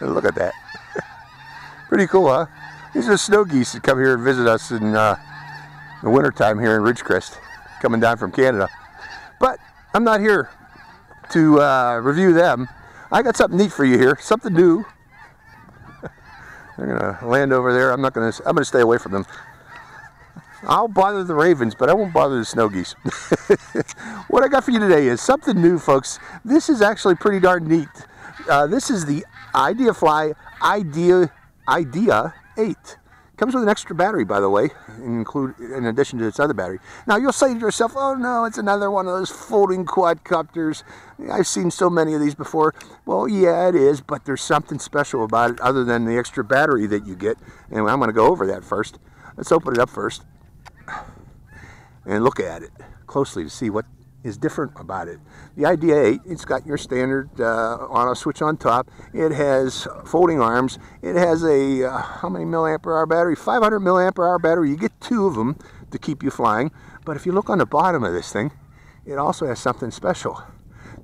Look at that. Pretty cool, huh? These are the snow geese that come here and visit us in the wintertime here in Ridgecrest, coming down from Canada. But I'm not here to review them. I got something neat for you here, something new. They're gonna land over there. I'm gonna stay away from them. I'll bother the ravens, but I won't bother the snow geese. What I got for you today is something new, folks. This is actually pretty darn neat. This is the IdeaFly Idea 8. Comes with an extra battery, by the way, in addition to its other battery. Now, you'll say to yourself, oh no, it's another one of those folding quadcopters. I've seen so many of these before. Well, yeah, it is, but there's something special about it other than the extra battery that you get. And I'm going to go over that first. Let's open it up first and look at it closely to see what is different about it. The Idea 8, it's got your standard on-off switch on top. It has folding arms. It has a, how many milliampere hour battery? 500 milliampere hour battery. You get two of them to keep you flying. But if you look on the bottom of this thing, it also has something special.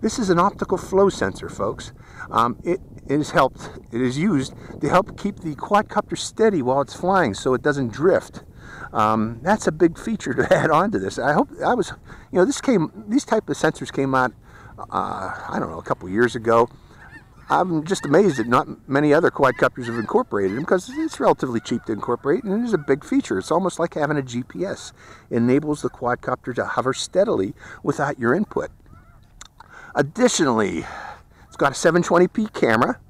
This is an optical flow sensor, folks. It is used to help keep the quadcopter steady while it's flying so it doesn't drift. That's a big feature to add on to this. These type of sensors came out, I don't know, a couple years ago. I'm just amazed that not many other quadcopters have incorporated them because it's relatively cheap to incorporate and it is a big feature. It's almost like having a GPS. It enables the quadcopter to hover steadily without your input. Additionally, it's got a 720p camera.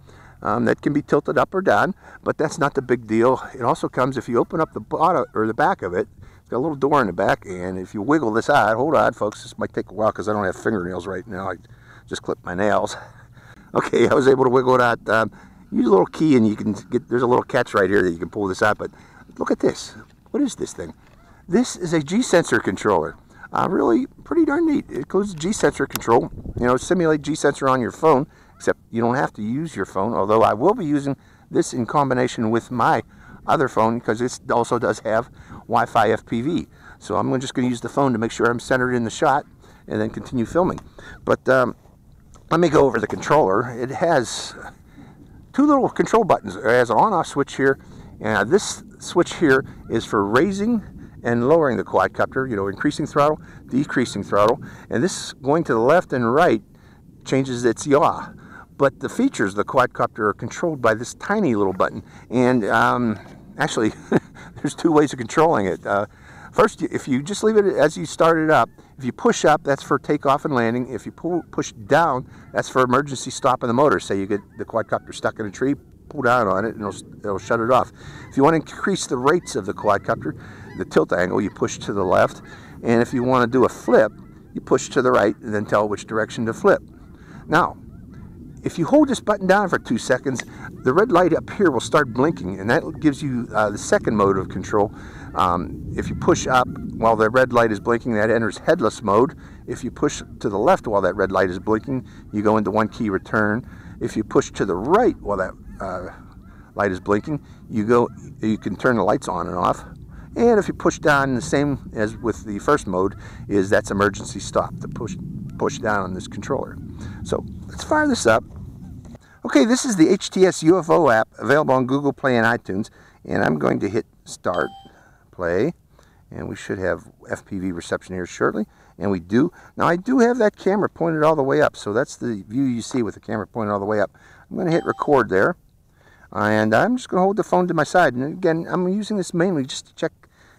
That can be tilted up or down, but that's not the big deal. It also comes, if you open up the bottom or the back of it, it's got a little door in the back, and if you wiggle this out, hold on folks, this might take a while because I don't have fingernails right now. I just clipped my nails. Okay, I was able to wiggle it out. Use a little key and you can get, there's a little catch right here that you can pull this out, but look at this. What is this thing? This is a G-sensor controller. Really pretty darn neat. It includes G-sensor control, simulate G-sensor on your phone. Except you don't have to use your phone, although I will be using this in combination with my other phone because it also does have Wi-Fi FPV. So I'm just going to use the phone to make sure I'm centered in the shot and then continue filming. But let me go over the controller. It has two little control buttons. It has an on-off switch here. And this switch here is for raising and lowering the quadcopter, increasing throttle, decreasing throttle. And this going to the left and right changes its yaw. But the features of the quadcopter are controlled by this tiny little button. And actually, there's two ways of controlling it. First, if you just leave it as you start it up, if you push up, that's for takeoff and landing. If you push down, that's for emergency stop of the motor. Say you get the quadcopter stuck in a tree, pull down on it, and it'll shut it off. If you want to increase the rates of the quadcopter, the tilt angle, you push to the left. And if you want to do a flip, you push to the right and then tell which direction to flip. Now, if you hold this button down for 2 seconds, the red light up here will start blinking, and that gives you the second mode of control. If you push up while the red light is blinking, that enters headless mode. If you push to the left while that red light is blinking, you go into one key return. If you push to the right while that light is blinking, you can turn the lights on and off. And if you push down, the same as with the first mode, that's emergency stop, to push down on this controller. So let's fire this up. Okay, this is the HTS UFO app available on Google Play and iTunes. And I'm going to hit start, play, and we should have FPV reception here shortly. And we do. Now I do have that camera pointed all the way up, so that's the view you see with the camera pointed all the way up. I'm going to hit record there. And I'm just going to hold the phone to my side. And again, I'm using this mainly just to check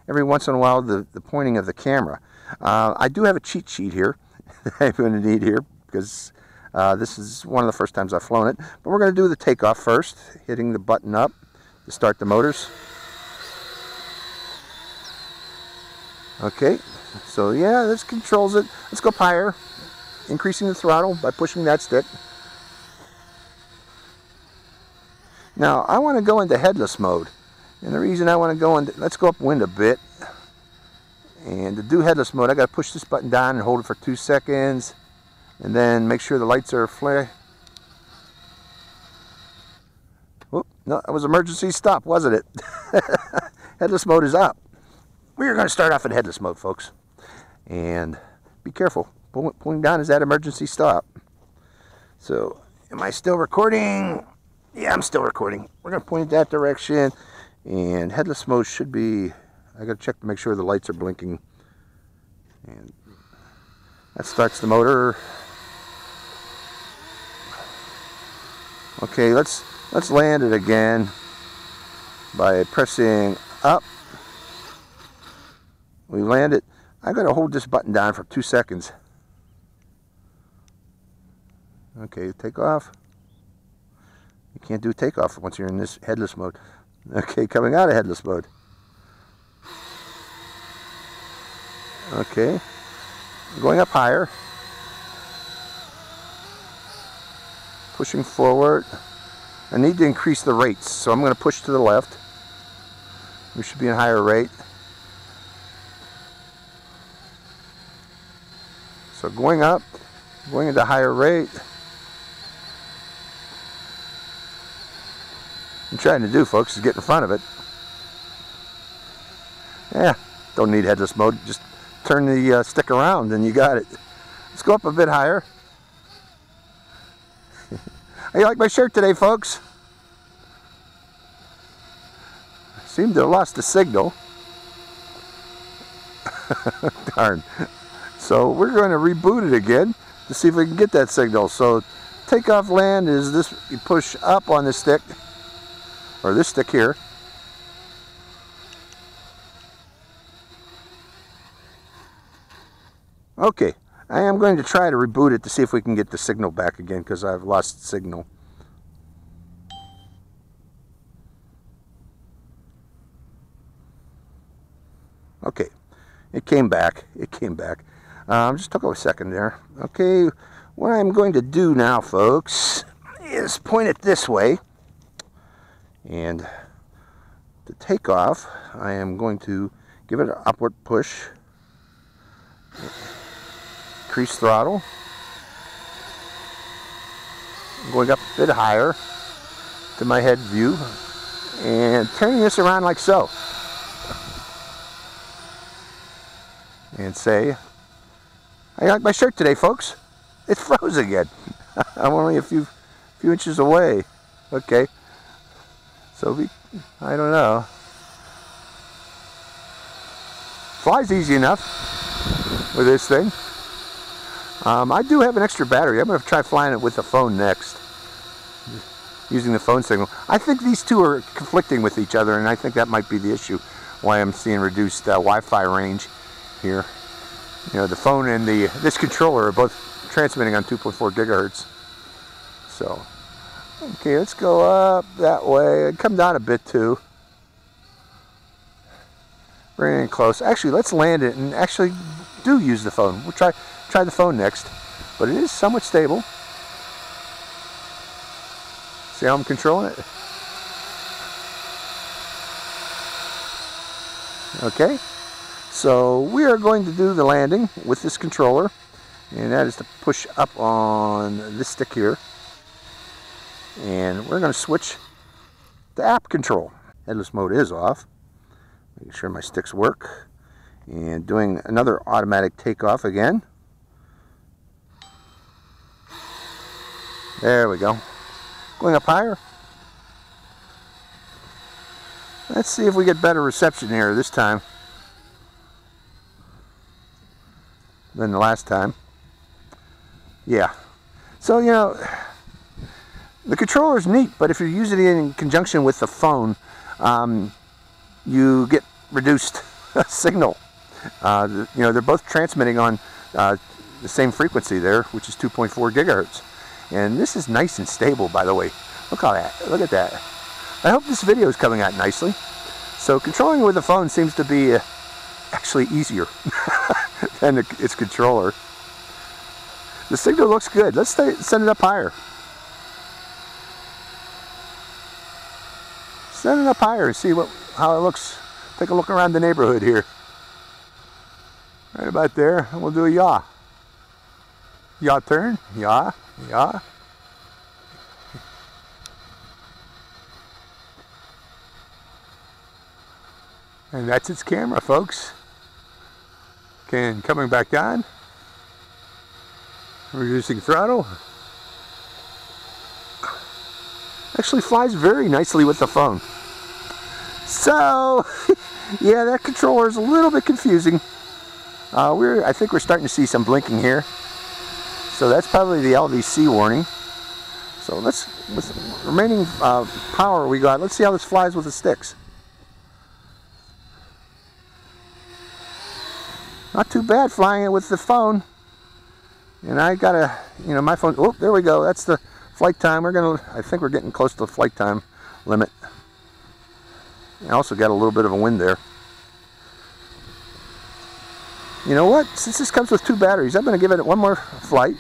every once in a while the pointing of the camera. I do have a cheat sheet here that I'm going to need here because this is one of the first times I've flown it. But we're going to do the takeoff first, hitting the button up to start the motors. Okay, so yeah, this controls it. Let's go up higher, increasing the throttle by pushing that stick. Now, I want to go into headless mode. And the reason I want to go into, let's go upwind a bit. And to do headless mode, I got to push this button down and hold it for 2 seconds. And then make sure the lights are flare. Whoop, no, that was emergency stop, wasn't it? Headless mode is up. We're going to start off in headless mode, folks. And be careful. Pulling down is that emergency stop. So, am I still recording? Yeah, I'm still recording. We're going to point that direction, and headless mode should be, I got to check to make sure the lights are blinking. And that starts the motor. Okay, let's land it again by pressing up. We land it. I got to hold this button down for 2 seconds. Okay, take off. You can't do takeoff once you're in this headless mode. Okay, coming out of headless mode. Okay, going up higher. Pushing forward. I need to increase the rates, so I'm going to push to the left. We should be in higher rate. So going up, going into higher rate. I'm trying to do, folks, is get in front of it. Yeah, don't need headless mode. Just turn the stick around and you got it. Let's go up a bit higher. Hey, you like my shirt today, folks? I seem to have lost the signal. Darn. So we're going to reboot it again to see if we can get that signal. So takeoff land is this, you push up on the stick, or this stick here. Okay, I am going to try to reboot it to see if we can get the signal back again, because I've lost signal. Okay, it came back, it came back. Just took a second there. Okay, what I'm going to do now, folks, is point it this way. And to take off, I am going to give it an upward push. Increase throttle. I'm going up a bit higher to my head view. And turning this around like so. And say, I like my shirt today, folks. It froze again. I'm only a few inches away. Okay. So I don't know. Flies easy enough with this thing. I do have an extra battery. I'm going to try flying it with the phone next. Using the phone signal. I think these two are conflicting with each other, and I think that might be the issue why I'm seeing reduced Wi-Fi range here. You know, the phone and this controller are both transmitting on 2.4 gigahertz. So, okay, let's go up that way. Come down a bit too. Bring it in close. Actually, let's land it and actually do use the phone. We'll try the phone next, but it is somewhat stable. See how I'm controlling it? Okay. So we are going to do the landing with this controller, and that is to push up on this stick here. And we're going to switch to app control. Headless mode is off. Making sure my sticks work. And doing another automatic takeoff again. There we go. Going up higher. Let's see if we get better reception here this time than the last time. Yeah. So, you know, the controller is neat, but if you're using it in conjunction with the phone, you get reduced signal. You know, they're both transmitting on the same frequency there, which is 2.4 gigahertz. And this is nice and stable, by the way. Look how that, look at that. I hope this video is coming out nicely. So controlling with the phone seems to be actually easier than its controller. The signal looks good. Let's send it up higher. Send it up higher and see how it looks. Take a look around the neighborhood here. Right about there, and we'll do a yaw. Yaw turn, yaw, yaw. And that's its camera, folks. And coming back down, reducing throttle. Actually flies very nicely with the phone. So, yeah, that controller is a little bit confusing. I think we're starting to see some blinking here. So that's probably the LVC warning. So let's, with the remaining power we got, let's see how this flies with the sticks. Not too bad flying it with the phone. And I got a, you know, my phone, oh, there we go. That's the flight time. We're going to, I think we're getting close to the flight time limit. I also got a little bit of a wind there. You know what? Since this comes with two batteries, I'm going to give it one more flight.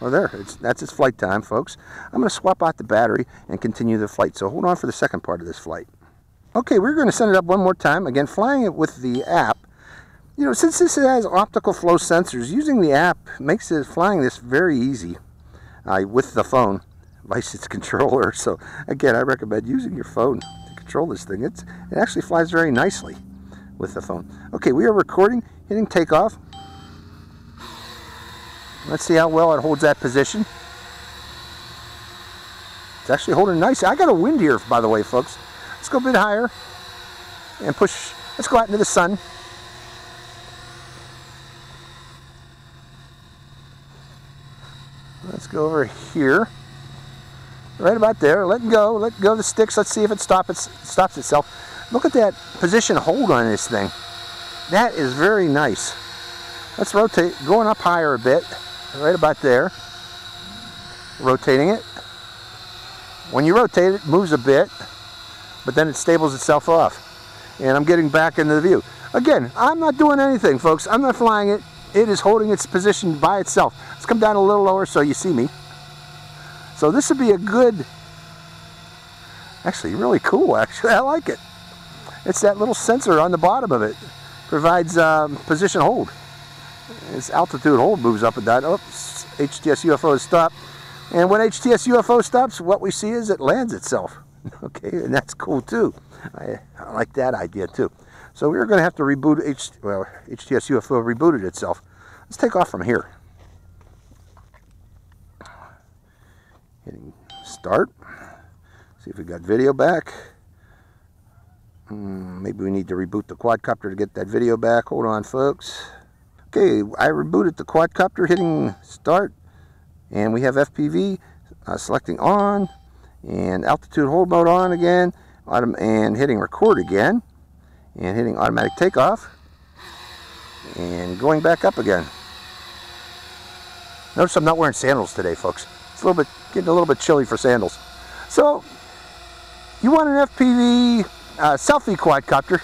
Well, there, that's its flight time, folks. I'm going to swap out the battery and continue the flight. So hold on for the second part of this flight. Okay, we're going to send it up one more time. Again, flying it with the app. You know, since this has optical flow sensors, using the app makes flying this very easy with the phone, vice its controller. So again, I recommend using your phone to control this thing. It actually flies very nicely with the phone. Okay, we are recording, hitting takeoff. Let's see how well it holds that position. It's actually holding nice. I got a wind here, by the way, folks. Let's go a bit higher and push. Let's go out into the sun. Let's go over here, right about there. Let go of the sticks. Let's see if it stops itself. Look at that position hold on this thing. That is very nice. Let's rotate, going up higher a bit, right about there. Rotating it. When you rotate it, it moves a bit, but then it stables itself off. And I'm getting back into the view. Again, I'm not doing anything, folks. I'm not flying it. It is holding its position by itself. Let's come down a little lower so you see me. So this would be a good, actually really cool, actually. I like it. It's that little sensor on the bottom of it. Provides position hold. Its altitude hold moves up and down. Oh, HTS UFO has stopped. And when HTS UFO stops, what we see is it lands itself. Okay, and that's cool too. I like that idea too. So we're going to have to reboot, HTS UFO rebooted itself. Let's take off from here. Hitting start. See if we got video back. Maybe we need to reboot the quadcopter to get that video back. Hold on, folks. Okay, I rebooted the quadcopter, hitting start. And we have FPV selecting on. And altitude hold mode on again. And hitting record again. And hitting automatic takeoff and going back up again. Notice I'm not wearing sandals today, folks. It's a little bit getting a little bit chilly for sandals. So you want an FPV selfie quadcopter,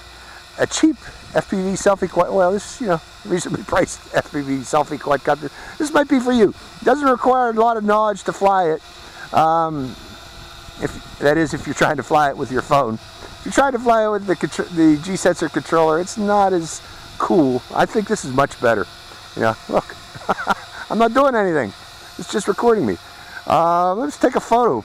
a cheap FPV selfie quad. Well, this, you know, reasonably priced FPV selfie quadcopter. This might be for you. It doesn't require a lot of knowledge to fly it. If that is, if you're trying to fly it with your phone. If you try to fly it with the G-sensor controller, it's not as cool. I think this is much better. You know, look, I'm not doing anything. It's just recording me. Let's take a photo.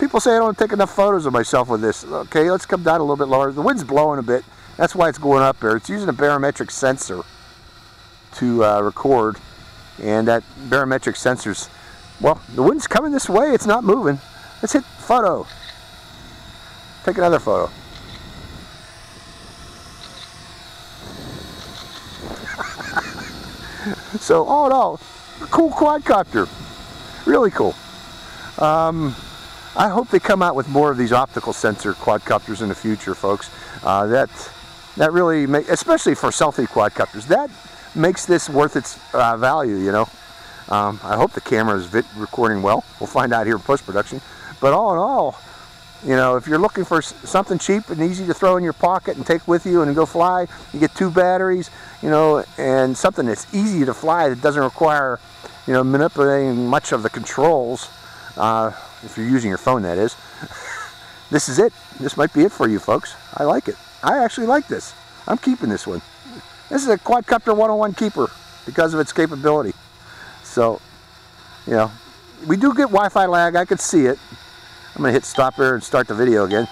People say I don't take enough photos of myself with this. Okay, let's come down a little bit lower. The wind's blowing a bit. That's why it's going up there. It's using a barometric sensor to record. And that barometric sensor's, well, the wind's coming this way. It's not moving. Let's hit photo. Take another photo. So all in all, a cool quadcopter. Really cool. I hope they come out with more of these optical sensor quadcopters in the future, folks. That really makes, especially for selfie quadcopters, that makes this worth its value, you know. I hope the camera is recording well. We'll find out here in post-production. But all in all, you know, if you're looking for something cheap and easy to throw in your pocket and take with you and go fly, you get two batteries, you know, and something that's easy to fly that doesn't require, you know, manipulating much of the controls, if you're using your phone, that is. This is it. This might be it for you, folks. I like it. I actually like this. I'm keeping this one. This is a Quadcopter 101 keeper because of its capability. So, you know, we do get Wi-Fi lag. I could see it. I'm going to hit stop here and start the video again.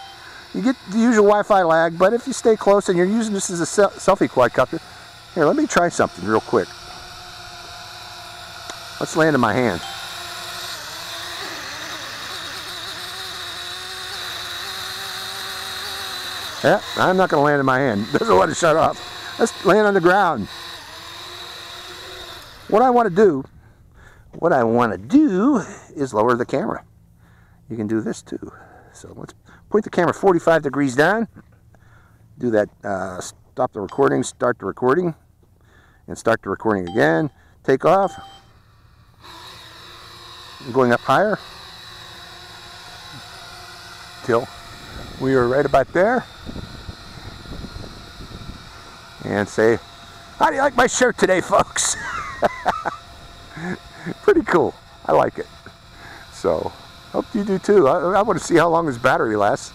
You get the usual Wi-Fi lag, but if you stay close and you're using this as a selfie quadcopter, here, let me try something real quick. Let's land in my hand. Yeah, I'm not going to land in my hand. Doesn't want to shut off. Let's land on the ground. What I want to do is lower the camera. You can do this too. So let's point the camera 45 degrees down. Do that, stop the recording, start the recording, and start the recording again. Take off. I'm going up higher. Till we are right about there. And say, how do you like my shirt today, folks? Pretty cool. I like it. So, hope you do too. I want to see how long this battery lasts.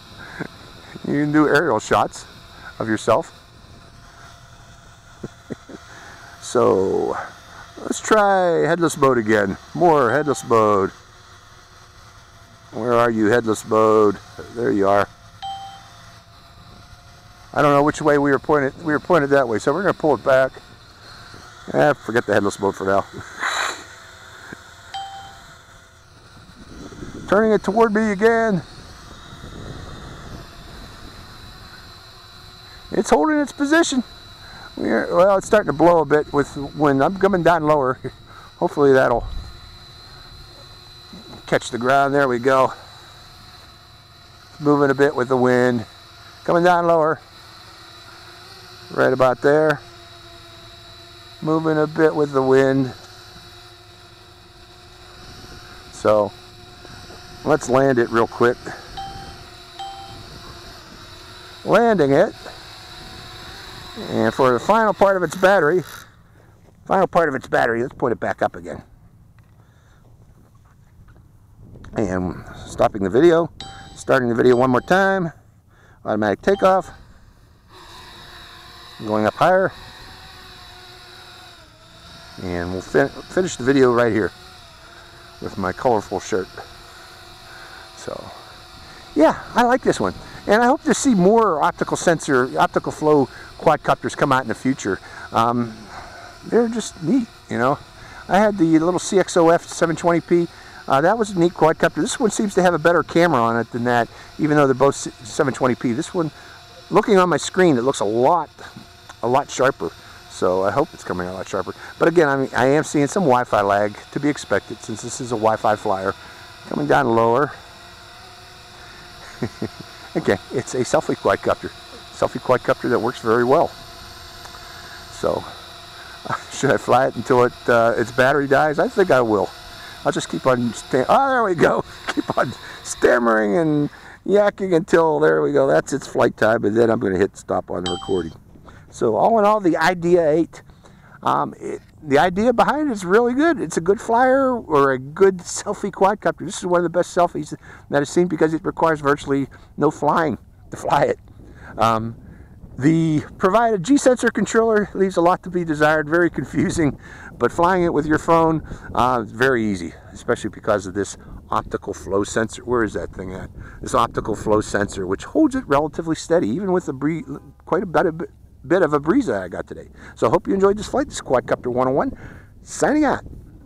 You can do aerial shots of yourself. So, let's try headless mode again. More headless mode. Where are you, headless mode? There you are. I don't know which way we were pointed. We were pointed that way, so we're going to pull it back. Forget the headless mode for now. Turning it toward me again. It's holding its position. Well, it's starting to blow a bit with when I'm coming down lower. Hopefully that'll catch the ground. There we go. It's moving a bit with the wind. Coming down lower. Right about there. Moving a bit with the wind. So let's land it real quick. Landing it. And for the final part of its battery, let's point it back up again. And stopping the video, starting the video one more time, automatic takeoff, going up higher, and we'll finish the video right here with my colorful shirt. So, yeah, I like this one, and I hope to see more optical flow quadcopters come out in the future. They're just neat, you know. I had the little CXOF 720p. That was a neat quadcopter. This one seems to have a better camera on it than that, even though they're both 720p. This one, looking on my screen, it looks a lot sharper. So I hope it's coming out a lot sharper. But again, I am seeing some Wi-Fi lag to be expected since this is a Wi-Fi flyer. Coming down lower. Okay, it's a selfie quadcopter. Selfie quadcopter that works very well. So, should I fly it until its battery dies? I think I will. I'll just keep on, oh, there we go. Keep on stammering and yakking until, there we go, that's its flight time, and then I'm going to hit stop on the recording. So all in all, the Idea 8, the idea behind it is really good. It's a good flyer or a good selfie quadcopter. This is one of the best selfies that I've seen because it requires virtually no flying to fly it. The provided G-sensor controller leaves a lot to be desired, very confusing, but flying it with your phone is very easy, especially because of this optical flow sensor. Where is that thing at? This optical flow sensor, which holds it relatively steady, even with quite a bit of a breeze that I got today. So I hope you enjoyed this flight. This is Quadcopter 101, signing out.